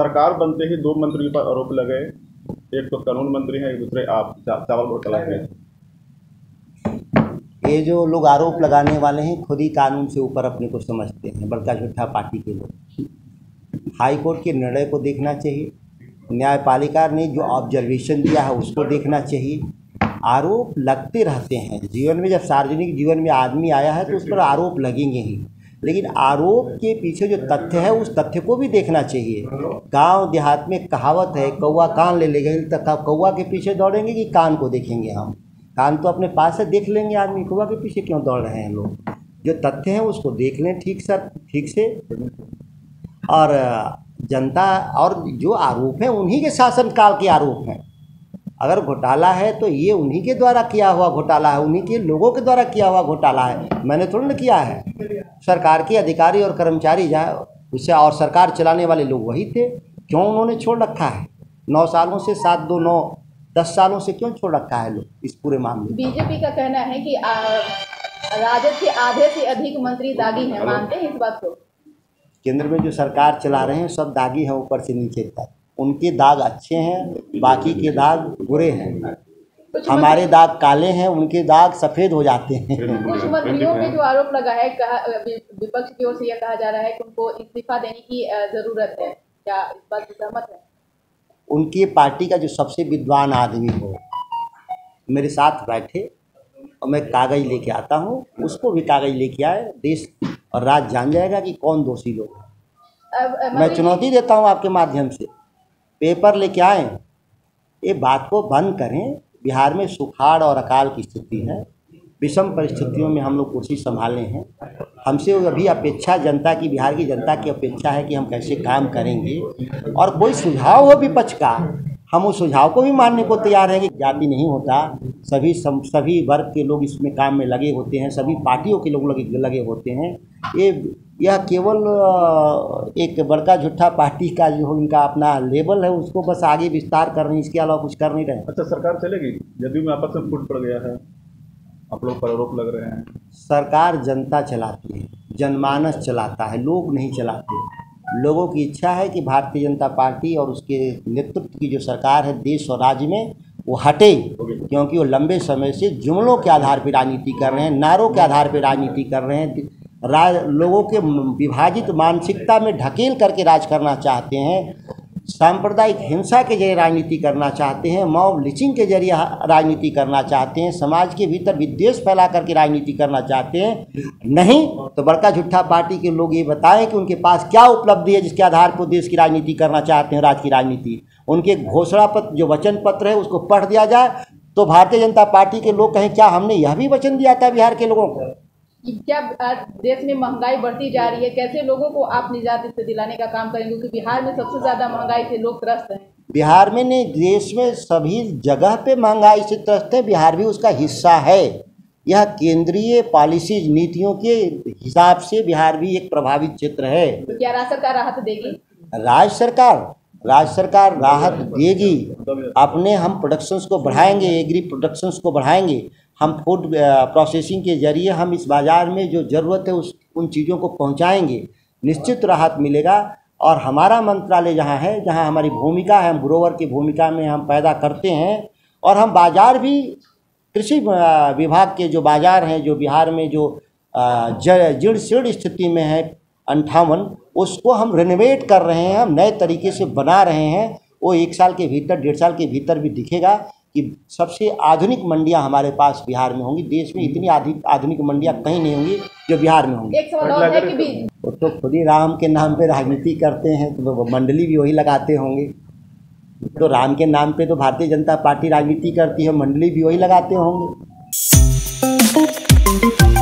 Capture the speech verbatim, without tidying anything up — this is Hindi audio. सरकार बनते ही दो मंत्रियों पर आरोप लगे, एक तो कानून मंत्री हैं, एक दूसरे आप चावल और कला हैं। ये जो लोग आरोप लगाने वाले हैं खुद ही कानून से ऊपर अपने को समझते हैं, बड़का झूठा पार्टी के लोग। हाई कोर्ट के निर्णय को देखना चाहिए, न्यायपालिका ने जो ऑब्जर्वेशन दिया है उसको देखना चाहिए। आरोप लगते रहते हैं जीवन में, जब सार्वजनिक जीवन में आदमी आया है तो उस पर आरोप लगेंगे ही, लेकिन आरोप के पीछे जो तथ्य है उस तथ्य को भी देखना चाहिए। गांव देहात में कहावत है, कौवा कान ले लेगा, तब कौवा के पीछे दौड़ेंगे कि कान को देखेंगे हम? कान तो अपने पास है, देख लेंगे आदमी, कौवा के पीछे क्यों दौड़ रहे हैं लोग? जो तथ्य हैं उसको देख लें ठीक सर ठीक से, और जनता और जो आरोप हैं उन्हीं के शासनकाल के आरोप हैं। अगर घोटाला है तो ये उन्हीं के द्वारा किया हुआ घोटाला है, उन्हीं के लोगों के द्वारा किया हुआ घोटाला है, मैंने थोड़ा ना किया है। सरकार के अधिकारी और कर्मचारी जहाँ उससे और सरकार चलाने वाले लोग वही थे, क्यों उन्होंने छोड़ रखा है? नौ सालों से सात दो नौ दस सालों से क्यों छोड़ रखा है लोग इस पूरे मामले में? बीजेपी का कहना है कि राजद के आधे से अधिक मंत्री दागी हैं, मानते हैं इस बात को? केंद्र में जो सरकार चला रहे हैं सब दागी हैं ऊपर से नीचे तक, उनके दाग अच्छे हैं, बाकी के दाग बुरे हैं। हमारे दाग काले हैं, उनके दाग सफ़ेद हो जाते हैं। कुछ मंत्रियों पे जो आरोप लगा है, विपक्ष की ओर से यह कहा जा रहा है कि उनको इस्तीफा देने की ज़रूरत है, क्या इस बात की सहमत है? उनकी पार्टी का जो सबसे विद्वान आदमी हो मेरे साथ बैठे और मैं कागज लेके आता हूँ, उसको भी कागज लेके आए, देश और राज्य जान जाएगा कि कौन दोषी लोग हैं। मैं चुनौती देता हूँ आपके माध्यम से, पेपर लेके आए, ये बात को बंद करें। बिहार में सुखाड़ और अकाल की स्थिति है, विषम परिस्थितियों में हम लोग कुर्सी संभाले हैं। हमसे अभी अपेक्षा जनता की, बिहार की जनता की अपेक्षा है कि हम कैसे काम करेंगे, और कोई सुझाव हो विपक्ष का हम उस सुझाव को भी मानने को तैयार हैं। कि जाति नहीं होता, सभी सम, सभी वर्ग के लोग इसमें काम में लगे होते हैं, सभी पार्टियों के लोग लगे लगे होते हैं। ये यह केवल एक बड़का झूठा पार्टी का जो इनका अपना लेबल है उसको बस आगे विस्तार कर रहे हैं, इसके अलावा कुछ कर नहीं रहे। अच्छा, सरकार चलेगी जदयू में आपस में फूट पड़ गया है, आप लोग पर आरोप लग रहे हैं? सरकार जनता चलाती है, जनमानस चलाता है, लोग नहीं चलाते। लोगों की इच्छा है कि भारतीय जनता पार्टी और उसके नेतृत्व की जो सरकार है देश और राज्य में वो हटे, क्योंकि वो लंबे समय से जुमलों के आधार पर राजनीति कर रहे हैं, नारों के आधार पर राजनीति कर रहे हैं, राज लोगों के विभाजित मानसिकता में ढकेल करके राज करना चाहते हैं, सांप्रदायिक हिंसा के जरिए राजनीति करना चाहते हैं, मॉब लिचिंग के जरिए राजनीति करना चाहते हैं, समाज के भीतर विद्वेष फैला करके राजनीति करना चाहते हैं। नहीं तो बड़का झूठा पार्टी के लोग ये बताएं कि उनके पास क्या उपलब्धि है जिसके आधार पर देश की राजनीति करना चाहते हैं, राज्य की राजनीति। उनके घोषणा पत्र जो वचन पत्र है उसको पढ़ दिया जाए तो भारतीय जनता पार्टी के लोग कहें क्या हमने यह भी वचन दिया था बिहार के लोगों को? क्या देश में महंगाई बढ़ती जा रही है, कैसे लोगों को आप निजात इससे दिलाने का काम करेंगे, क्योंकि बिहार में सबसे ज़्यादा महंगाई से लोग त्रस्त हैं? बिहार में नहीं, देश में सभी जगह पे महंगाई से त्रस्त है, बिहार भी उसका हिस्सा है। यह केंद्रीय पॉलिसी नीतियों के हिसाब से बिहार भी एक प्रभावित क्षेत्र है। क्या राज्य सरकार राहत देगी? राज्य सरकार राज्य सरकार राहत देगी। अपने हम प्रोडक्शंस को बढ़ाएंगे, एग्री प्रोडक्शंस को बढ़ाएंगे, हम फूड प्रोसेसिंग के जरिए हम इस बाज़ार में जो ज़रूरत है उस उन चीज़ों को पहुंचाएंगे, निश्चित राहत मिलेगा। और हमारा मंत्रालय जहां है, जहां हमारी भूमिका है, हम ग्रोवर की भूमिका में हम पैदा करते हैं, और हम बाज़ार भी कृषि विभाग के जो बाज़ार हैं जो बिहार में जो जीर्ण शीर्ण स्थिति में है अंठावन, उसको हम रेनोवेट कर रहे हैं, हम नए तरीके से बना रहे हैं। वो एक साल के भीतर डेढ़ साल के भीतर भी दिखेगा कि सबसे आधुनिक मंडियां हमारे पास बिहार में होंगी। देश में इतनी आधुनिक मंडियां कहीं नहीं होंगी जो बिहार में होंगी। एक सवाल और है कि भी वो तो खुद ही राम के नाम पे राजनीति करते हैं तो मंडली भी वही लगाते होंगे, तो राम के नाम पे तो भारतीय जनता पार्टी राजनीति करती है, मंडली भी वही लगाते होंगे।